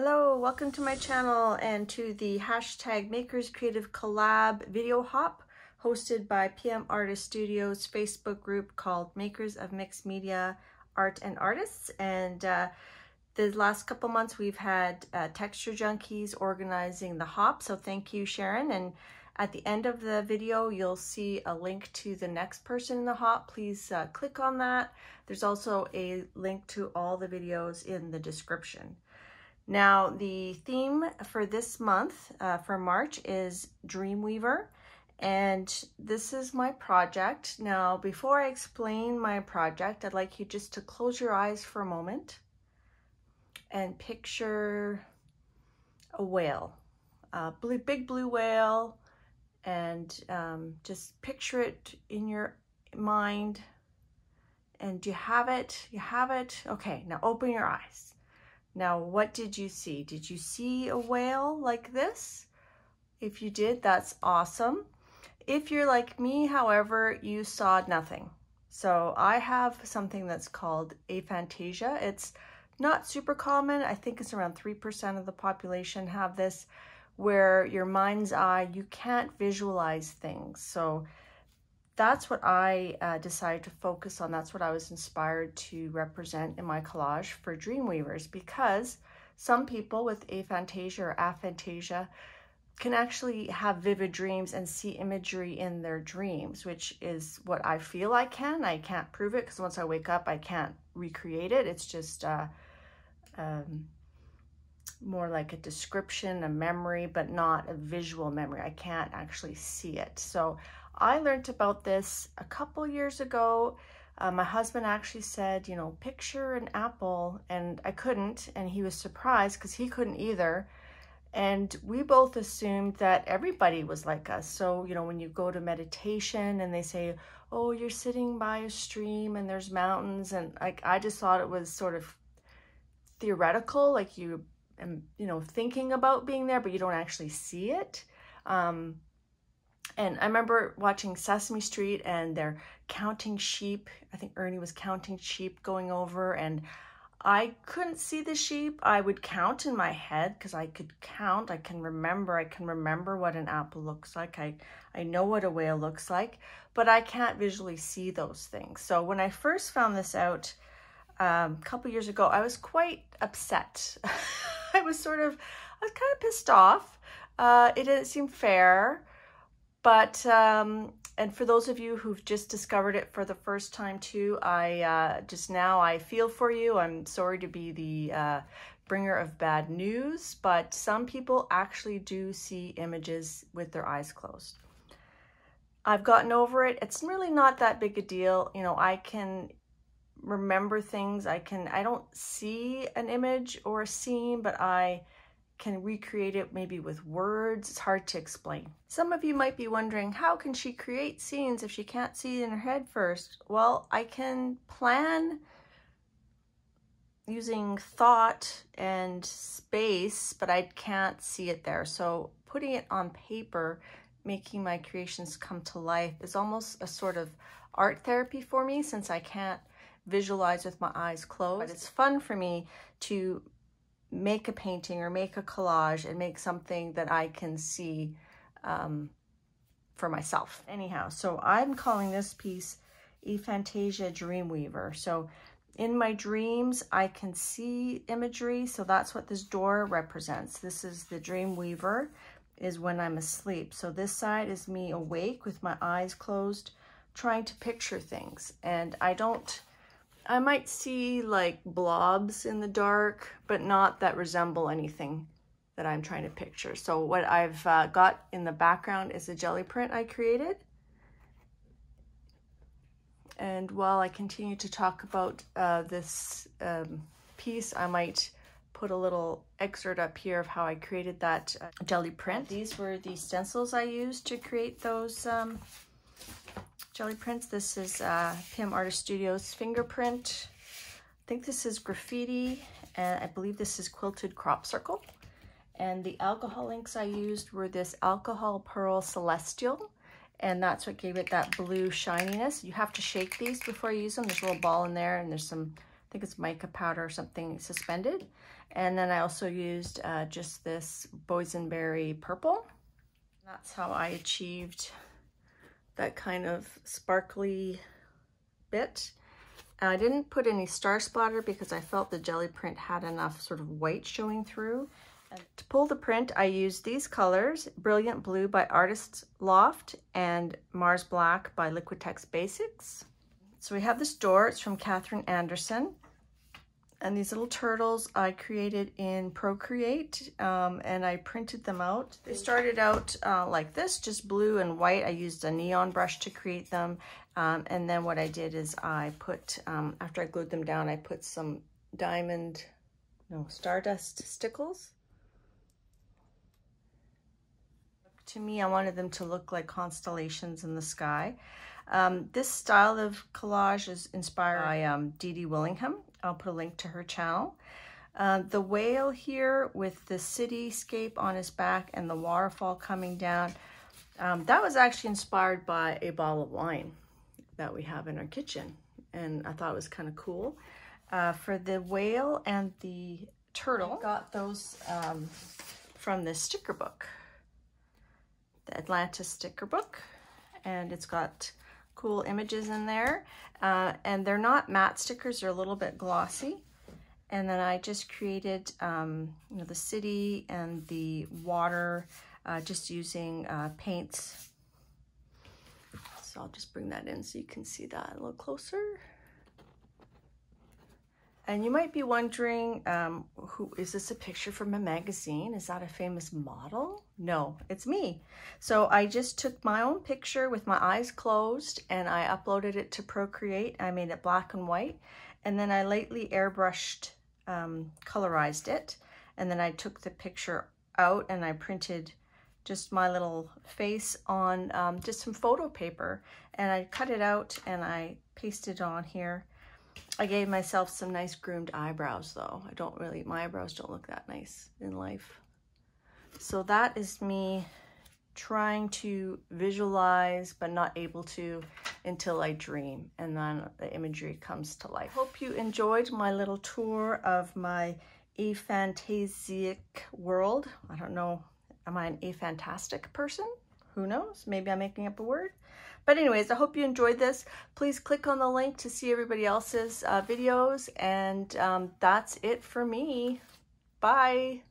Hello, welcome to my channel and to the hashtag Makers Creative Collab video hop hosted by PM Artist Studios Facebook group called Makers of Mixed Media Art and Artists. And the last couple months we've had texture junkies organizing the hop. So thank you, Sharon. And at the end of the video, you'll see a link to the next person in the hop. Please click on that. There's also a link to all the videos in the description. Now, the theme for this month, for March, is Dreamweaver, and this is my project. Now, before I explain my project, I'd like you just to close your eyes for a moment and picture a whale, a big blue whale, and just picture it in your mind. And do you have it? You have it? Okay, now open your eyes. Now, what did you see? Did you see a whale like this? If you did, that's awesome. If you're like me, however, you saw nothing. So I have something that's called aphantasia. It's not super common. I think it's around 3% of the population have this, where your mind's eye, you can't visualize things. So that's what I decided to focus on. That's what I was inspired to represent in my collage for Dreamweavers, because some people with aphantasia or aphantasia can actually have vivid dreams and see imagery in their dreams, which is what I feel I can. I can't prove it, because once I wake up, I can't recreate it. It's just more like a description, a memory, but not a visual memory. I can't actually see it. So I learned about this a couple years ago. My husband actually said, you know, picture an apple, and I couldn't, and he was surprised because he couldn't either. And we both assumed that everybody was like us. So, you know, when you go to meditation and they say, oh, you're sitting by a stream and there's mountains, and like, I just thought it was sort of theoretical, like you know, thinking about being there, but you don't actually see it. And I remember watching Sesame Street, and they're counting sheep. I think Ernie was counting sheep going over, and I couldn't see the sheep. I would count in my head because I could count. I can remember what an apple looks like. I know what a whale looks like, but I can't visually see those things. So when I first found this out a couple years ago, I was quite upset. I was kind of pissed off. It didn't seem fair. But, and for those of you who've just discovered it for the first time too, I feel for you. I'm sorry to be the bringer of bad news, but some people actually do see images with their eyes closed. I've gotten over it. It's really not that big a deal. You know, I can remember things. I don't see an image or a scene, but I can recreate it maybe with words. It's hard to explain. Some of you might be wondering, how can she create scenes if she can't see it in her head first? Well, I can plan using thought and space, but I can't see it there. So putting it on paper, making my creations come to life, is almost a sort of art therapy for me, since I can't visualize with my eyes closed. But it's fun for me to make a painting or make a collage and make something that I can see for myself. Anyhow, so I'm calling this piece Aphantasia Dreamweaver. So in my dreams, I can see imagery. So that's what this door represents. This is the Dreamweaver, is when I'm asleep. So this side is me awake with my eyes closed, trying to picture things. And I might see like blobs in the dark, but not that resemble anything that I'm trying to picture. So what I've got in the background is a Gelli print I created. And while I continue to talk about this piece, I might put a little excerpt up here of how I created that Gelli print. These were the stencils I used to create those Gelli prints. This is PM Artist Studios fingerprint. I think this is graffiti, and I believe this is quilted crop circle. And the alcohol inks I used were this alcohol pearl celestial, and that's what gave it that blue shininess. You have to shake these before you use them. There's a little ball in there, and there's some, I think it's mica powder or something suspended. And then I also used just this boysenberry purple. That's how I achieved that kind of sparkly bit. I didn't put any star splatter because I felt the jelly print had enough sort of white showing through. And to pull the print, I used these colors, Brilliant Blue by Artist Loft and Mars Black by Liquitex Basics. So we have this door, it's from Katherine Anderson. And these little turtles I created in Procreate, and I printed them out. They started out like this, just blue and white. I used a neon brush to create them. And then what I did is I put, after I glued them down, I put some stardust stickles. To me, I wanted them to look like constellations in the sky. This style of collage is inspired by Dede Willingham. I'll put a link to her channel. The whale here with the cityscape on his back and the waterfall coming down, that was actually inspired by a bottle of wine that we have in our kitchen. And I thought it was kind of cool. For the whale and the turtle, I got those from this sticker book, the Atlantis sticker book. And it's got cool images in there, and they're not matte stickers, they're a little bit glossy. And then I just created the city and the water just using paints. So I'll just bring that in so you can see that a little closer. And you might be wondering, who is this, a picture from a magazine? Is that a famous model? No, it's me. So I just took my own picture with my eyes closed and I uploaded it to Procreate. I made it black and white. And then I lightly airbrushed, colorized it. And then I took the picture out and I printed just my little face on just some photo paper. And I cut it out and I pasted it on here. I gave myself some nice groomed eyebrows though. My eyebrows don't look that nice in life. So that is me trying to visualize, but not able to until I dream. And then the imagery comes to life. Hope you enjoyed my little tour of my aphantasiac world. I don't know, am I an aphantastic person? Who knows? Maybe I'm making up a word. But anyways, I hope you enjoyed this. Please click on the link to see everybody else's videos. And that's it for me. Bye.